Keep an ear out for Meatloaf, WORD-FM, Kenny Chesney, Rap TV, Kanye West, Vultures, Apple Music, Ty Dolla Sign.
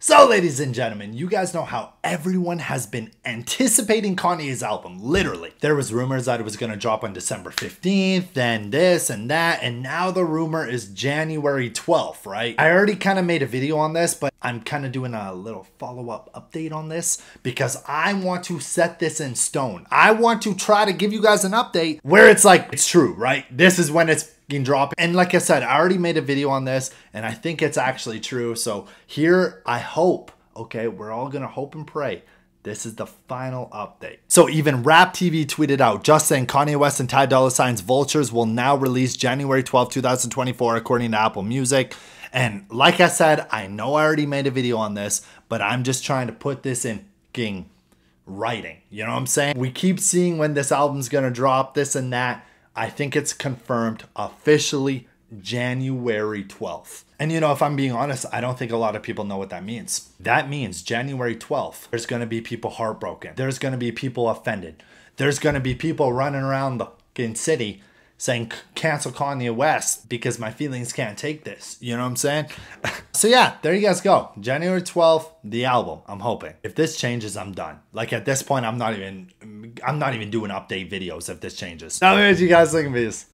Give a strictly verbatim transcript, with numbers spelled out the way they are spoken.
So ladies and gentlemen, you guys know how everyone has been anticipating Kanye's album, literally. There was rumors that it was gonna drop on December fifteenth, then this and that, and now the rumor is January twelfth, right? I already kind of made a video on this, but I'm kind of doing a little follow-up update on this because I want to set this in stone. I want to try to give you guys an update where it's like, it's true, right? This is when it's can drop. And like I said, I already made a video on this and I think it's actually true. So here, I hope, okay, we're all gonna hope and pray. This is the final update. So even Rap T V tweeted out just saying Kanye West and Ty Dolla Sign's Vultures will now release January twelfth, two thousand twenty-four, according to Apple Music. And like I said, I know I already made a video on this, but I'm just trying to put this in fucking writing. You know what I'm saying? We keep seeing when this album's gonna drop, this and that. I think it's confirmed officially January twelfth. And you know, if I'm being honest, I don't think a lot of people know what that means. That means January twelfth, there's gonna be people heartbroken. There's gonna be people offended. There's gonna be people running around the fucking city saying, cancel Kanye West because my feelings can't take this. You know what I'm saying? So yeah, there you guys go. January twelfth, the album, I'm hoping. If this changes, I'm done. Like at this point, I'm not even, I'm not even doing update videos if this changes. Now, anyways, you guys, looking for this.